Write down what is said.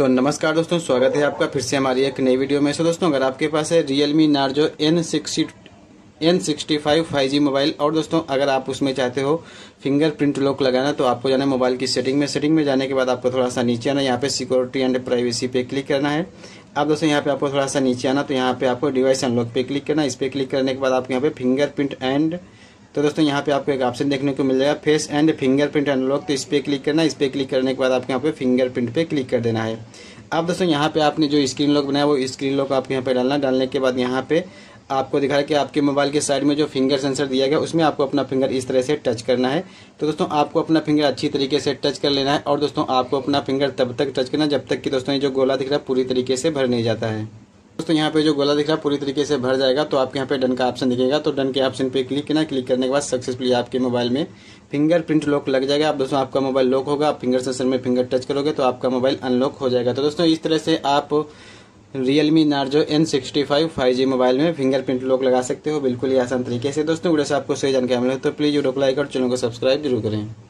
नमस्कार दोस्तों, स्वागत है आपका फिर से हमारी एक नई वीडियो में। दोस्तों अगर आपके पास है Realme Narzo N65 5G mobile और दोस्तों अगर आप उसमें चाहते हो फिंगरप्रिंट लॉक लगाना, तो आपको जाना है मोबाइल की सेटिंग में जाने के बाद आपको थोड़ा सा नीचे आना, यहाँ पे सिक्योरिटी एंड प्राइवेसी पे क्लिक करना है। अब दोस्तों यहाँ पे आपको थोड़ा सा नीचे आना, तो यहाँ पे आपको डिवाइस अनलॉक पे क्लिक करना। इस पे क्लिक करने के बाद आपको यहाँ पे फिंगरप्रिंट एंड, तो दोस्तों यहाँ पे आपको एक ऑप्शन देखने को मिल जाएगा फेस एंड फिंगरप्रिंट अनलॉक, तो इस पर क्लिक करना। इस पर क्लिक करने के बाद आपके यहाँ पे फिंगरप्रिंट पे क्लिक कर देना है। अब दोस्तों यहाँ पे आपने जो स्क्रीन लॉक बनाया वो स्क्रीन लॉक आपके यहाँ पे डालने के बाद यहाँ पे आपको दिखा रहा है कि आपके मोबाइल के साइड में जो फिंगर सेंसर दिया गया उसमें आपको अपना फिंगर इस तरह से टच करना है। तो दोस्तों आपको अपना फिंगर अच्छी तरीके से टच कर लेना है और दोस्तों आपको अपना फिंगर तब तक टच करना जब तक कि दोस्तों ये जो गोला दिख रहा है पूरी तरीके से भर नहीं जाता है। दोस्तों यहाँ पे जो गोला दिख रहा है पूरी तरीके से भर जाएगा तो आपके यहाँ पे डन का ऑप्शन दिखेगा, तो डन के ऑप्शन पे क्लिक करना। क्लिक करने के बाद सक्सेसफुली आपके मोबाइल में फिंगरप्रिंट लॉक लग जाएगा। अब दोस्तों आपका मोबाइल लॉक होगा, आप फिंगर सेंसर में फिंगर टच करोगे तो आपका मोबाइल अनलॉक हो जाएगा। तो दोस्तों इस तरह से आप Realme Narzo N65 5G mobile में फिंगरप्रिंट लॉक लगा सकते हो बिल्कुल ही आसान तरीके से। दोस्तों वीडियो से आपको सही जानकारी मिले तो प्लीज़ वीडियो को लाइक और चैनल को सब्सक्राइब जरूर करें।